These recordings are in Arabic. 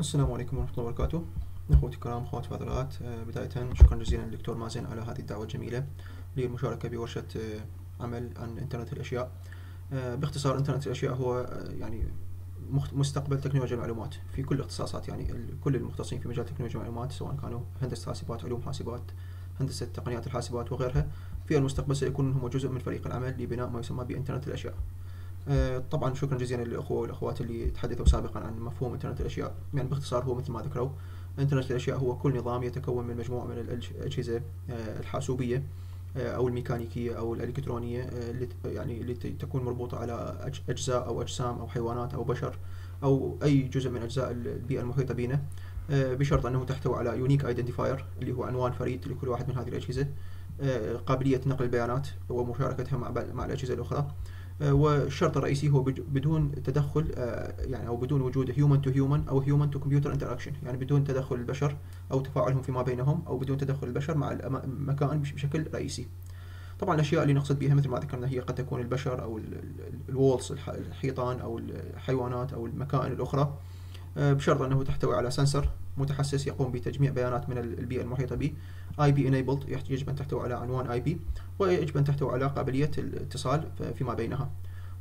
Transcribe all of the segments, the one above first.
السلام عليكم ورحمة الله وبركاته. أخوتي الكرام، أخواتي الفاضلات، بداية شكرا جزيلا للدكتور مازن على هذه الدعوة الجميلة للمشاركة بورشة عمل عن إنترنت الأشياء. باختصار، إنترنت الأشياء هو يعني مستقبل تكنولوجيا المعلومات في كل الاختصاصات، يعني كل المختصين في مجال تكنولوجيا المعلومات، سواء كانوا هندسة حاسبات، علوم حاسبات، هندسة تقنيات الحاسبات وغيرها، في المستقبل سيكون هم جزء من فريق العمل لبناء ما يسمى بإنترنت الأشياء. طبعا شكرا جزيلا للأخوة والأخوات اللي تحدثوا سابقا عن مفهوم إنترنت الأشياء. يعني باختصار هو مثل ما ذكروا، إنترنت الأشياء هو كل نظام يتكون من مجموعة من الأجهزة الحاسوبية أو الميكانيكية أو الإلكترونية اللي تكون مربوطة على أجزاء أو أجسام أو حيوانات أو بشر أو أي جزء من أجزاء البيئة المحيطة بنا، بشرط أنه تحتوي على يونيك ايدنتيفاير اللي هو عنوان فريد لكل واحد من هذه الأجهزة، قابلية نقل البيانات ومشاركتها مع الأجهزة الأخرى. والشرط الرئيسي هو بدون تدخل او بدون وجود هيومن تو هيومن او هيومن تو كمبيوتر انتراكشن، يعني بدون تدخل البشر او تفاعلهم فيما بينهم او بدون تدخل البشر مع المكان بشكل رئيسي. طبعا الاشياء اللي نقصد بها مثل ما ذكرنا هي قد تكون البشر او الوولز الحيطان او الحيوانات او المكائن الاخرى، بشرط انه تحتوي على سنسر متحسس يقوم بتجميع بيانات من البيئة المحيطة به، IP enabled يجب أن تحتوي على عنوان IP، ويجب أن تحتوي على قابلية الاتصال فيما بينها.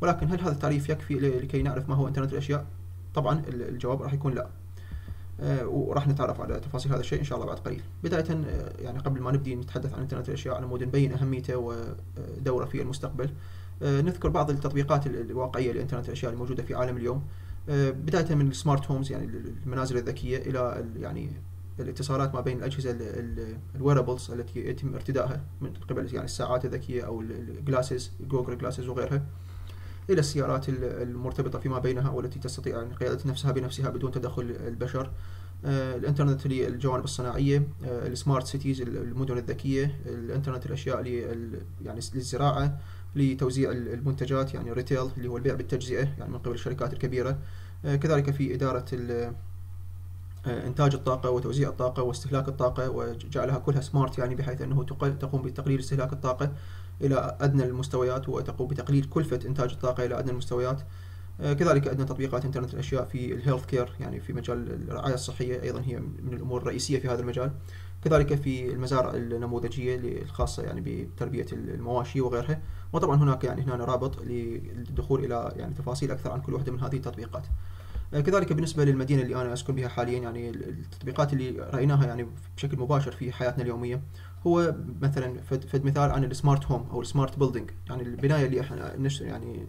ولكن هل هذا التعريف يكفي لكي نعرف ما هو إنترنت الأشياء؟ طبعا الجواب راح يكون لا، وراح نتعرف على تفاصيل هذا الشيء إن شاء الله بعد قليل. بداية يعني قبل ما نبدأ نتحدث عن إنترنت الأشياء على مود نبين أهميته ودوره في المستقبل، نذكر بعض التطبيقات الواقعية لإنترنت الأشياء الموجودة في عالم اليوم، بداية من السمارت هومز يعني المنازل الذكية إلى يعني الاتصالات ما بين الأجهزة الويرابلز التي يتم ارتدائها من قبل يعني الساعات الذكية أو الجلاسز، جوجل جلاسز وغيرها، إلى السيارات المرتبطة فيما بينها والتي تستطيع يعني قيادة نفسها بنفسها بدون تدخل البشر. الإنترنت للجوانب الصناعية، السمارت سيتيز المدن الذكية، الإنترنت الأشياء يعني للزراعة، لتوزيع المنتجات يعني الريتيل اللي هو البيع بالتجزئة يعني من قبل الشركات الكبيرة، كذلك في إدارة إنتاج الطاقة وتوزيع الطاقة واستهلاك الطاقة وجعلها كلها سمارت، يعني بحيث أنه تقوم بتقليل استهلاك الطاقة إلى أدنى المستويات وتقوم بتقليل كلفة إنتاج الطاقة إلى أدنى المستويات. كذلك أدنى تطبيقات إنترنت الأشياء في الهيلث كير يعني في مجال الرعاية الصحية، أيضا هي من الأمور الرئيسية في هذا المجال، كذلك في المزارع النموذجية الخاصة يعني بتربية المواشي وغيرها. وطبعا هناك يعني هنا رابط للدخول إلى يعني تفاصيل أكثر عن كل واحدة من هذه التطبيقات. كذلك بالنسبة للمدينة اللي أنا أسكن بها حاليا، يعني التطبيقات اللي رأيناها يعني بشكل مباشر في حياتنا اليومية هو مثلا فد مثال عن السمارت هوم أو السمارت بيلدينج، يعني البناية اللي احنا يعني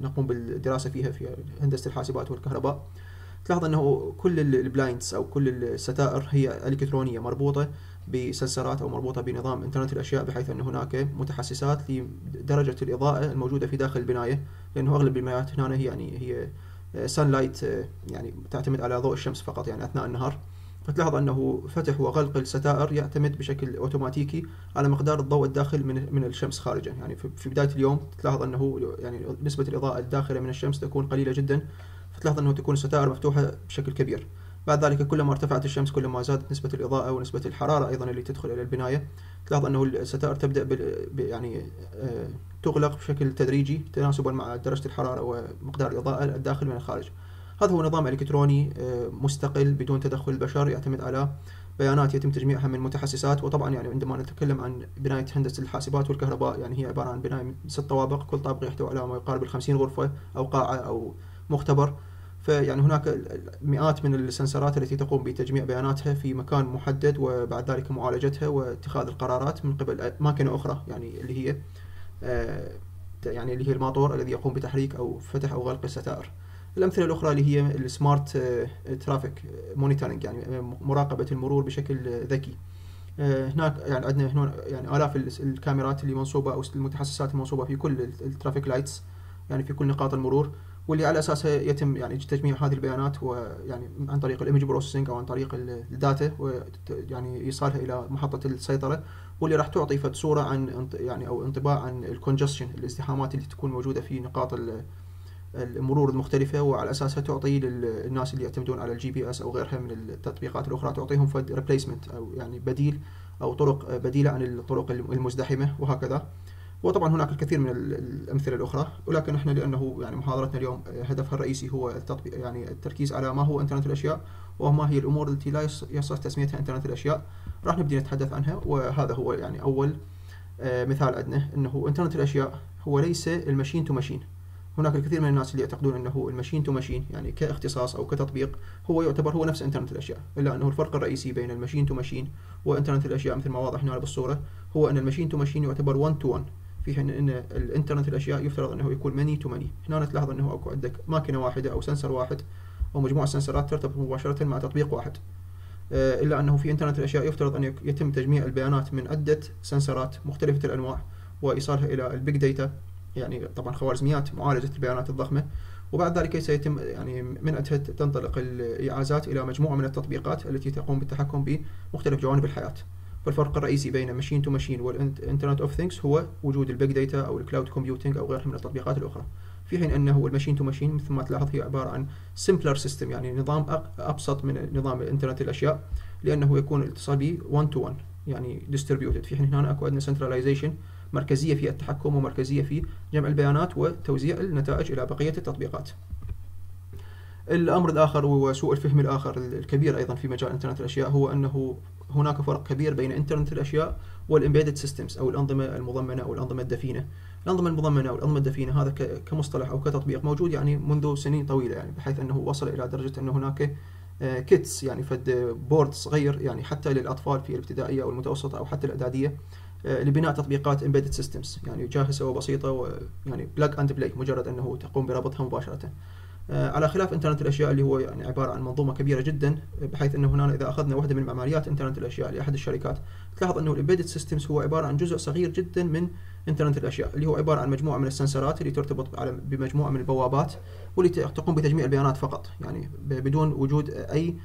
نقوم بالدراسة فيها في هندسة الحاسبات والكهرباء. تلاحظ أنه كل البلايندز أو كل الستائر هي إلكترونية مربوطة بسنسرات أو مربوطة بنظام إنترنت الأشياء، بحيث أن هناك متحسسات لدرجة الإضاءة الموجودة في داخل البناية، لأنه أغلب البنايات هنا هي سانلايت يعني تعتمد على ضوء الشمس فقط يعني أثناء النهار. فتلاحظ أنه فتح وغلق الستائر يعتمد بشكل أوتوماتيكي على مقدار الضوء الداخل من الشمس خارجا. يعني في بداية اليوم تلاحظ أنه يعني نسبة الإضاءة الداخلة من الشمس تكون قليلة جدا، فتلاحظ أنه تكون الستائر مفتوحة بشكل كبير. بعد ذلك كلما ارتفعت الشمس كلما زادت نسبة الإضاءة ونسبة الحرارة أيضا اللي تدخل إلى البناية. تلاحظ أنه الستائر تبدأ تغلق بشكل تدريجي تناسبا مع درجة الحرارة ومقدار الإضاءة الداخل من الخارج. هذا هو نظام إلكتروني مستقل بدون تدخل البشر، يعتمد على بيانات يتم تجميعها من متحسسات. وطبعا يعني عندما نتكلم عن بناية هندسة الحاسبات والكهرباء، يعني هي عبارة عن بناية من 6 طوابق، كل طابق يحتوي على ما يقارب 50 غرفة أو قاعة أو مختبر. فيعني هناك مئات من السنسرات التي تقوم بتجميع بياناتها في مكان محدد، وبعد ذلك معالجتها واتخاذ القرارات من قبل أماكن أخرى، يعني اللي هي الماطور الذي يقوم بتحريك أو فتح أو غلق الستائر. الأمثلة الأخرى اللي هي السمارت ترافيك مونيتورنج، يعني مراقبة المرور بشكل ذكي. هناك يعني عندنا هنا يعني آلاف الكاميرات اللي منصوبة أو المتحسسات المنصوبة في كل الترافيك لايتس، يعني في كل نقاط المرور، واللي على أساسها يتم يعني تجميع هذه البيانات ويعني عن طريق الإيمج بروسيسنج أو عن طريق الداتا، ويعني إيصالها إلى محطة السيطرة، واللي راح تعطي فد صورة عن يعني أو انطباع عن الكونجستشن، الازدحامات اللي تكون موجودة في نقاط المرور المختلفة، وعلى أساسها تعطي للناس اللي يعتمدون على الGPS أو غيرها من التطبيقات الأخرى، تعطيهم فد ريبليسمنت أو يعني بديل أو طرق بديلة عن الطرق المزدحمة وهكذا. وطبعا هناك الكثير من الأمثلة الأخرى، ولكن احنا لأنه يعني محاضرتنا اليوم هدفها الرئيسي هو التطبيق، يعني التركيز على ما هو إنترنت الأشياء وما هي الأمور التي لا يصح تسميتها إنترنت الأشياء، راح نبدأ نتحدث عنها. وهذا هو يعني أول مثال عندنا أنه إنترنت الأشياء هو ليس الماشين تو ماشين. هناك الكثير من الناس اللي يعتقدون أنه الماشين تو ماشين يعني كاختصاص أو كتطبيق هو يعتبر هو نفس إنترنت الأشياء، إلا أنه الفرق الرئيسي بين الماشين تو ماشين وإنترنت الأشياء مثل ما واضح هنا بالصورة هو أن الماشين تو ماشين يعتبر 1 to 1، في حين أن الإنترنت الأشياء يفترض أنه يكون ماني تو ماني. هنا تلاحظ أنه أكو عندك ماكينة واحدة أو سنسر واحد أو مجموعة سنسرات ترتبط مباشرة مع تطبيق واحد، إلا أنه في إنترنت الأشياء يفترض أن يتم تجميع البيانات من عدة سنسرات مختلفة الأنواع وإيصالها إلى البيج داتا، يعني طبعا خوارزميات معالجة البيانات الضخمة، وبعد ذلك سيتم يعني من عندها تنطلق الإعازات إلى مجموعة من التطبيقات التي تقوم بالتحكم بمختلف جوانب الحياة. فالفرق الرئيسي بين ماشين تو ماشين والإنترنت أوف ثينكس هو وجود البيج داتا أو الكلاود كومبيوتينج أو غيرها من التطبيقات الأخرى، في حين أنه الماشين تو ماشين مثل ما تلاحظ هي عبارة عن سمبلر سيستم، يعني نظام أبسط من نظام الإنترنت الأشياء، لأنه يكون الاتصال به 1 to 1 يعني ديستربيوتد، في حين هنا أكو عندنا سنتراليزيشن، مركزية في التحكم ومركزية في جمع البيانات وتوزيع النتائج إلى بقية التطبيقات. الأمر الآخر وسوء الفهم الآخر الكبير أيضا في مجال إنترنت الأشياء هو أنه هناك فرق كبير بين إنترنت الأشياء والإمبيدد سيستمز أو الأنظمة المضمنة أو الأنظمة الدفينة. الأنظمة المضمنة أو الأنظمة الدفينة هذا كمصطلح أو كتطبيق موجود يعني منذ سنين طويلة، يعني بحيث أنه وصل إلى درجة أن هناك كيتس يعني فد بورد صغير يعني حتى للأطفال في الابتدائية أو المتوسطة أو حتى الإعدادية لبناء تطبيقات امبيدد سيستمز، يعني جاهزه وبسيطه ويعني بلاك اند بلاي، مجرد انه تقوم بربطها مباشره. على خلاف انترنت الاشياء اللي هو يعني عباره عن منظومه كبيره جدا، بحيث انه هنا اذا اخذنا واحده من معماريات انترنت الاشياء لاحد الشركات تلاحظ انه الامبيدد سيستمز هو عباره عن جزء صغير جدا من انترنت الاشياء، اللي هو عباره عن مجموعه من السنسرات اللي ترتبط بمجموعه من البوابات واللي تقوم بتجميع البيانات فقط، يعني بدون وجود اي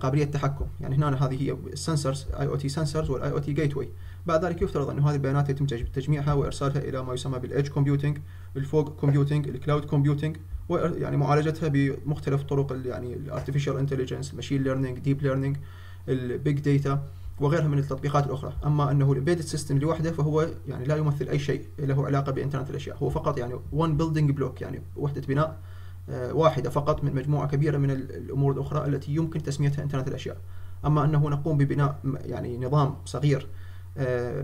قابليه تحكم. يعني هنا هذه هي السنسرز اي او تي سنسرز والاي او تي جيت واي. بعد ذلك يفترض أن هذه البيانات يتم تجميعها وإرسالها إلى ما يسمى بالإيدج كومبيوتينج، الفوق كومبيوتينج، الكلاود كومبيوتينج، ويعني معالجتها بمختلف طرق يعني الارتفيشال انتليجنس، الماشين ليرنينج، ديب ليرنينج، البيج داتا وغيرها من التطبيقات الأخرى. أما أنه الإمبيدد سيستم لوحده فهو يعني لا يمثل أي شيء له علاقة بإنترنت الأشياء، هو فقط يعني one building block، يعني وحدة بناء واحدة فقط من مجموعة كبيرة من الأمور الأخرى التي يمكن تسميتها إنترنت الأشياء. أما أنه نقوم ببناء يعني نظام صغير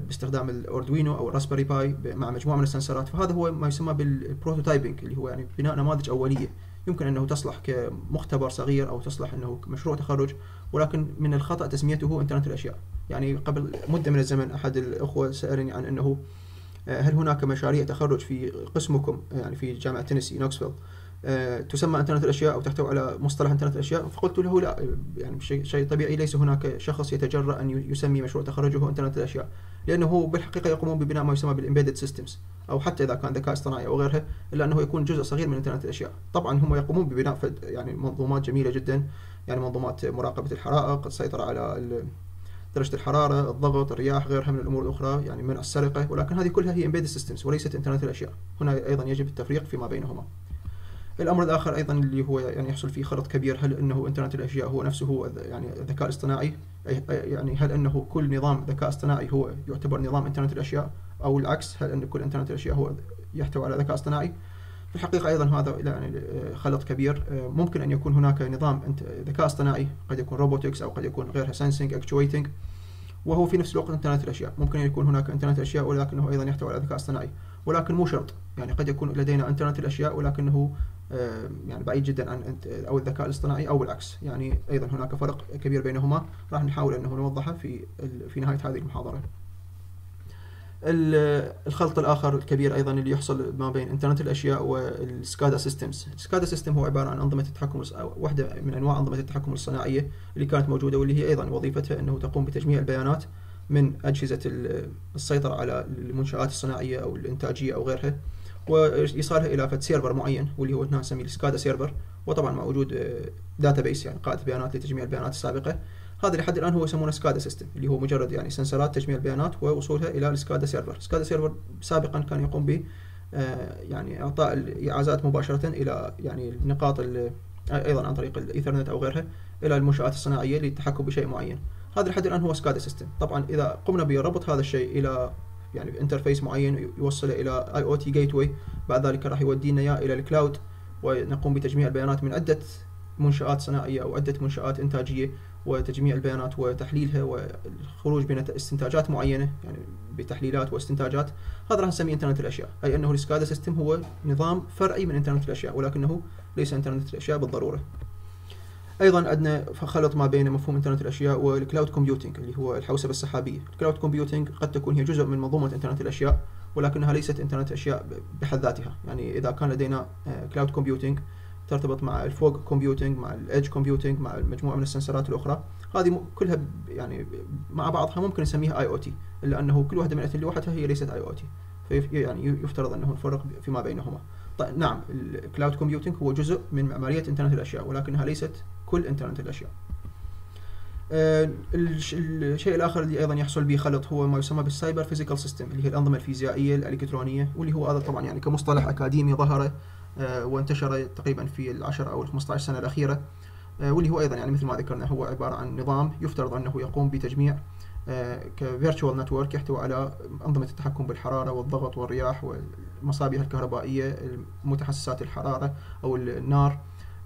باستخدام الاردوينو او الراسبري باي مع مجموعه من السنسرات، فهذا هو ما يسمى بالبروتوتايبنج، اللي هو يعني بناء نماذج اوليه يمكن انه تصلح كمختبر صغير او تصلح انه مشروع تخرج، ولكن من الخطا تسميته انترنت الاشياء. يعني قبل مده من الزمن احد الاخوه سالني عن انه هل هناك مشاريع تخرج في قسمكم يعني في جامعه تينيسي نوكسفيل تسمى انترنت الاشياء او تحتوي على مصطلح انترنت الاشياء؟ فقلت له لا، يعني شيء طبيعي، ليس هناك شخص يتجرأ ان يسمي مشروع تخرجه انترنت الاشياء، لانه هو بالحقيقه يقومون ببناء ما يسمى بالامبيدد سيستمز، او حتى اذا كان ذكاء اصطناعي او غيرها، الا انه يكون جزء صغير من انترنت الاشياء. طبعا هم يقومون ببناء يعني منظومات جميله جدا، يعني منظومات مراقبه الحرائق، السيطره على درجه الحراره، الضغط، الرياح، غيرها من الامور الاخرى، يعني منع السرقه، ولكن هذه كلها هي امبيدد سيستمز وليست انترنت الاشياء. هنا ايضا يجب التفريق فيما بينهما. الامر الاخر ايضا اللي هو يعني يحصل فيه خلط كبير، هل انه انترنت الاشياء هو نفسه يعني ذكاء اصطناعي، يعني هل انه كل نظام ذكاء اصطناعي هو يعتبر نظام انترنت الاشياء، او العكس هل ان كل انترنت الاشياء هو يحتوي على ذكاء اصطناعي؟ في الحقيقه ايضا هذا يعني خلط كبير. ممكن ان يكون هناك نظام ذكاء اصطناعي، قد يكون روبوتكس او قد يكون غيرها، سنسنج، اكتويتنج، وهو في نفس الوقت انترنت الاشياء. ممكن ان يكون هناك انترنت الاشياء ولكنه ايضا يحتوي على ذكاء اصطناعي، ولكن مو شرط، يعني قد يكون لدينا انترنت الاشياء ولكنه يعني بعيد جدا عن او الذكاء الاصطناعي او العكس. يعني ايضا هناك فرق كبير بينهما، راح نحاول انه نوضحه في نهايه هذه المحاضره. الخلط الاخر الكبير ايضا اللي يحصل ما بين انترنت الاشياء والسكادا سيستمز. السكادا سيستم هو عباره عن انظمه التحكم، واحده من انواع انظمه التحكم الصناعيه اللي كانت موجوده، واللي هي ايضا وظيفتها انه تقوم بتجميع البيانات من اجهزه السيطره على المنشات الصناعيه او الانتاجيه او غيرها، وإيصالها إلى فد سيرفر معين واللي هو هنا نسميه السكادا سيرفر، وطبعا مع وجود داتابيس يعني قاعدة بيانات لتجميع البيانات السابقة. هذا لحد الآن هو يسمونه سكادا سيستم، اللي هو مجرد يعني سنسرات تجميع البيانات ووصولها إلى السكادا سيرفر. السكادا سيرفر سابقا كان يقوم ب يعني إعطاء الإعازات مباشرة إلى يعني النقاط أيضا عن طريق الإيثرنت أو غيرها إلى المنشآت الصناعية للتحكم بشيء معين. هذا لحد الآن هو سكادا سيستم. طبعا إذا قمنا بربط هذا الشيء إلى يعني بانترفيس معين يوصله الى اي او تي جيت واي. بعد ذلك راح يودينا اياه الى الكلاود، ونقوم بتجميع البيانات من عده منشآت صناعيه او عده منشآت انتاجيه، وتجميع البيانات وتحليلها والخروج باستنتاجات معينه، يعني بتحليلات واستنتاجات. هذا راح نسميه انترنت الاشياء، اي انه السكادا سيستم هو نظام فرعي من انترنت الاشياء، ولكنه ليس انترنت الاشياء بالضروره. ايضا عندنا خلط ما بين مفهوم انترنت الاشياء والكلاود كومبيوتينج اللي هو الحوسبه السحابيه. الكلاود كومبيوتينج قد تكون هي جزء من منظومه انترنت الاشياء، ولكنها ليست انترنت اشياء بحد ذاتها. يعني اذا كان لدينا كلاود كومبيوتينج ترتبط مع الفوق كومبيوتينج، مع الإيدج كومبيوتينج، مع مجموعة من السنسورات الأخرى، هذه كلها يعني مع بعضها ممكن نسميها اي او تي، إلا أنه كل واحدة من لوحدها هي ليست اي او تي، يعني يفترض أنه نفرق فيما بينهما. طيب نعم، الكلاود كومبيوتينج هو جزء من معمارية انترنت الأشياء، ولكنها ليست كل انترنت الأشياء. الشيء الآخر اللي أيضا يحصل به خلط هو ما يسمى بالسايبر فيزيكال سيستم، اللي هي الأنظمة الفيزيائية الإلكترونية، واللي هو هذا طبعا يعني كمصطلح أكاديمي ظهر وانتشر تقريبا في العشر أو ال15 سنة الأخيرة، واللي هو أيضا يعني مثل ما ذكرنا هو عبارة عن نظام يفترض أنه يقوم بتجميع كفيرتشوال نتورك يحتوي على أنظمة التحكم بالحرارة والضغط والرياح والمصابيح الكهربائية، متحسسات الحرارة أو النار،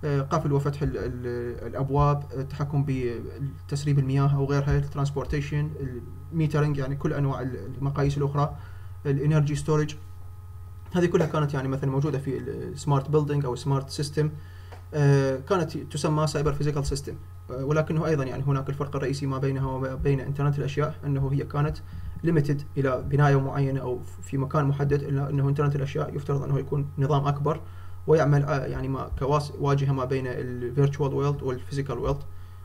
قفل وفتح الأبواب، التحكم بتسريب المياه أو غيرها، الترانسبورتيشن، الميترنج، يعني كل أنواع المقاييس الأخرى، الانرجي ستورج. هذه كلها كانت يعني مثلا موجوده في السمارت بيلدينج او سمارت سيستم، كانت تسمى سايبر فيزيكال سيستم، ولكنه ايضا يعني هناك الفرق الرئيسي ما بينها وما بين انترنت الاشياء انه هي كانت ليميتد الى بنايه معينه او في مكان محدد، الا انه انترنت الاشياء يفترض انه يكون نظام اكبر ويعمل يعني ما كواجهه ما بين الفيرتشوال وورلد والفيزيكال وورلد،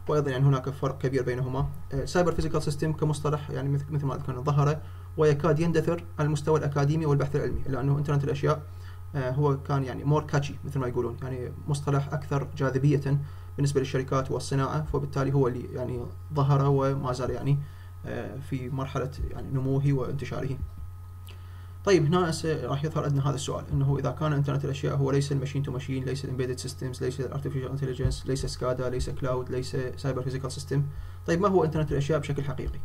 وايضا يعني هناك فرق كبير بينهما. سايبر فيزيكال سيستم كمصطلح يعني مثل ما ذكرنا ظهر ويكاد يندثر على المستوى الأكاديمي والبحث العلمي، لأنه إنترنت الأشياء هو كان يعني مور كاتشي مثل ما يقولون، يعني مصطلح أكثر جاذبية بالنسبة للشركات والصناعة، فبالتالي هو اللي يعني ظهر وما زال يعني في مرحلة يعني نموه وانتشاره. طيب هنا راح يظهر عندنا هذا السؤال، انه اذا كان انترنت الاشياء هو ليس الماشين تو ماشين، ليس الامبيدد سيستمز، ليس الارتفيشال انتليجنس، ليس سكادا، ليس كلاود، ليس سايبر فيزيكال سيستم، طيب ما هو انترنت الاشياء بشكل حقيقي؟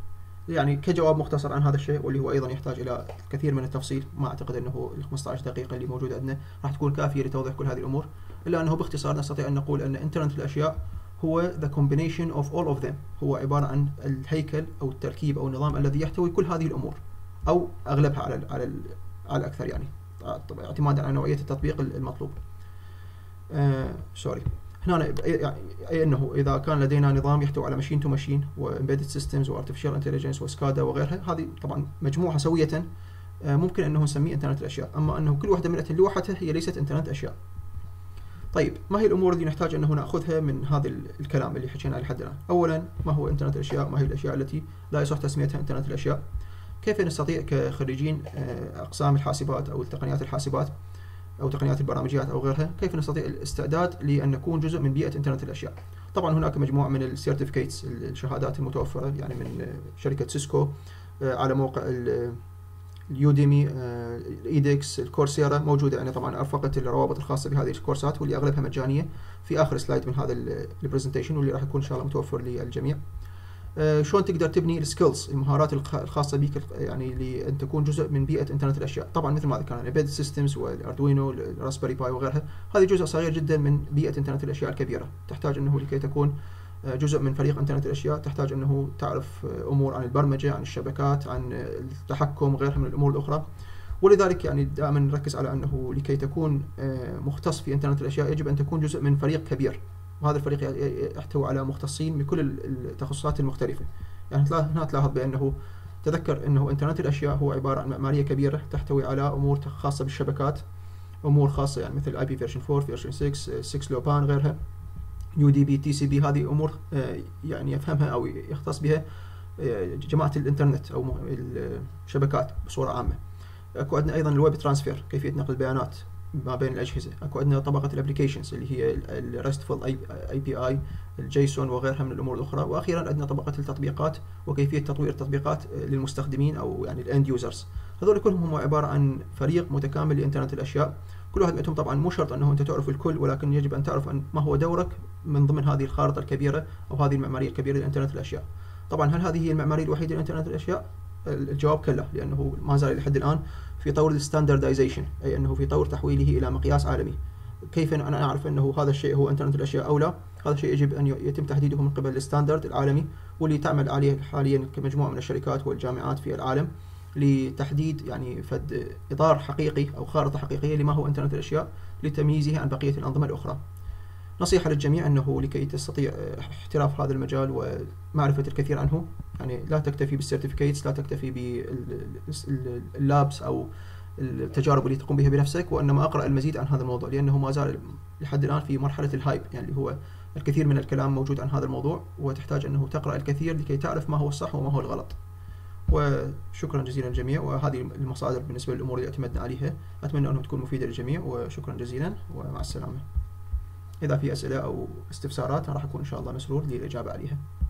يعني كجواب مختصر عن هذا الشيء، واللي هو ايضا يحتاج الى الكثير من التفصيل، ما اعتقد انه ال 15 دقيقة اللي موجودة عندنا راح تكون كافية لتوضيح كل هذه الامور، الا انه باختصار نستطيع ان نقول ان انترنت الاشياء هو the combination of all of them، هو عبارة عن الهيكل او التركيب او النظام الذي يحتوي كل هذه الامور او اغلبها على الاكثر، يعني اعتمادا على نوعيه التطبيق المطلوب. هنا اي انه اذا كان لدينا نظام يحتوي على ماشين تو ماشين وامبيدد سيستمز وارتفيشال انتليجنس وسكادا وغيرها، هذه طبعا مجموعه سويه ممكن انه نسميه انترنت الاشياء، اما انه كل واحده من لوحتها هي ليست انترنت اشياء. طيب ما هي الامور اللي نحتاج انه ناخذها من هذا الكلام اللي حكينا لحد الان؟ اولا، ما هو انترنت الاشياء؟ ما هي الاشياء التي لا يصح تسميتها انترنت الاشياء؟ كيف نستطيع كخريجين أقسام الحاسبات أو التقنيات الحاسبات أو تقنيات البرامجيات أو غيرها، كيف نستطيع الاستعداد لأن نكون جزء من بيئة انترنت الأشياء؟ طبعا هناك مجموعة من السيرتيفيكيتس، الشهادات المتوفرة يعني من شركة سيسكو، على موقع اليوديمي، الايدكس، الكورسيرا موجودة، يعني طبعا أرفقت الروابط الخاصة بهذه الكورسات واللي أغلبها مجانية في آخر سلايد من هذا البرزنتيشن، واللي راح يكون إن شاء الله متوفر للجميع. شلون تقدر تبني السكيلز، المهارات الخاصه بك يعني لان تكون جزء من بيئه انترنت الاشياء. طبعا مثل ما ذكرنا الامبيدد سيستمز والاردوينو والراسبيري باي وغيرها، هذه جزء صغير جدا من بيئه انترنت الاشياء الكبيره، تحتاج انه لكي تكون جزء من فريق انترنت الاشياء تحتاج انه تعرف امور عن البرمجه، عن الشبكات، عن التحكم، غيرها من الامور الاخرى. ولذلك يعني دائما نركز على انه لكي تكون مختص في انترنت الاشياء يجب ان تكون جزء من فريق كبير، وهذا الفريق يحتوي على مختصين بكل التخصصات المختلفة. يعني هنا تلاحظ بأنه تذكر أنه انترنت الأشياء هو عبارة عن معمارية كبيرة تحتوي على أمور خاصة بالشبكات، أمور خاصة يعني مثل IP version 4، version 6، 6 لوبان، غيرها، UDP، TCP، هذه أمور يعني يفهمها أو يختص بها جماعة الإنترنت أو الشبكات بصورة عامة. أكو عندنا أيضا الويب ترانسفير، كيفية نقل البيانات ما بين الأجهزة. أكو عندنا طبقة الابليكيشنز اللي هي الريستفول API، الجيسون وغيرها من الأمور الأخرى. وأخيرا عندنا طبقة التطبيقات وكيفية تطوير التطبيقات للمستخدمين أو يعني الأند يوزرز. هذول كلهم هم عبارة عن فريق متكامل لإنترنت الأشياء، كل واحد منهم طبعا مو شرط أنه أنت تعرف الكل، ولكن يجب أن تعرف أن ما هو دورك من ضمن هذه الخارطة الكبيرة أو هذه المعمارية الكبيرة لإنترنت الأشياء. طبعا هل هذه هي المعمارية الوحيدة لإنترنت الأشياء؟ الجواب كلا، لأنه ما زال إلى حد الآن في طور الستاندردايزيشن، أي أنه في طور تحويله إلى مقياس عالمي. كيف أنا أعرف أنه هذا الشيء هو إنترنت الأشياء أو لا؟ هذا الشيء يجب أن يتم تحديده من قبل الستاندرد العالمي، واللي تعمل عليه حاليا كمجموعة من الشركات والجامعات في العالم لتحديد يعني فد إطار حقيقي أو خارطة حقيقية لما هو إنترنت الأشياء لتمييزه عن بقية الأنظمة الأخرى. نصيحة للجميع أنه لكي تستطيع احتراف هذا المجال ومعرفة الكثير عنه، يعني لا تكتفي بالسيرتيفيكيتس، لا تكتفي باللابس أو التجارب اللي تقوم بها بنفسك، وإنما أقرأ المزيد عن هذا الموضوع، لأنه ما زال لحد الآن في مرحلة الهايب، يعني اللي هو الكثير من الكلام موجود عن هذا الموضوع، وتحتاج أنه تقرأ الكثير لكي تعرف ما هو الصح وما هو الغلط. وشكرا جزيلا للجميع، وهذه المصادر بالنسبة للأمور اللي اعتمدنا عليها، أتمنى أنها تكون مفيدة للجميع، وشكرا جزيلا ومع السلامة. إذا في أسئلة أو استفسارات راح أكون إن شاء الله مسرور للإجابة عليها.